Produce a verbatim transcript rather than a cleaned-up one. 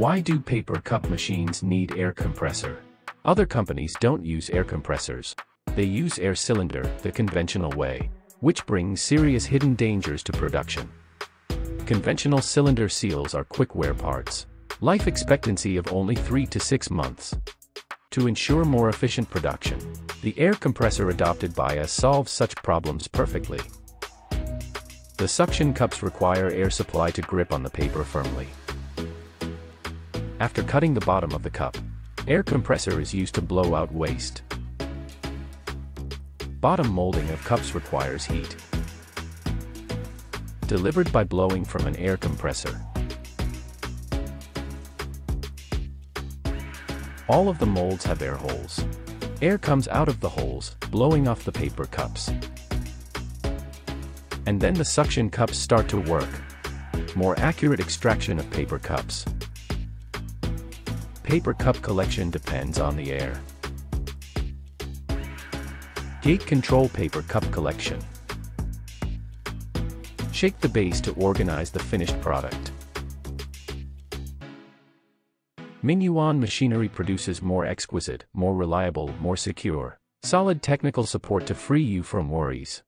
Why do paper cup machines need air compressor? Other companies don't use air compressors. They use air cylinder, the conventional way, which brings serious hidden dangers to production. Conventional cylinder seals are quick wear parts. Life expectancy of only three to six months. To ensure more efficient production, the air compressor adopted by us solves such problems perfectly. The suction cups require air supply to grip on the paper firmly. After cutting the bottom of the cup, air compressor is used to blow out waste. Bottom molding of cups requires heat, delivered by blowing from an air compressor. All of the molds have air holes. Air comes out of the holes, blowing off the paper cups. And then the suction cups start to work. More accurate extraction of paper cups. Paper cup collection depends on the air. Gate control paper cup collection. Shake the base to organize the finished product. Mingyuan Machinery produces more exquisite, more reliable, more secure, solid technical support to free you from worries.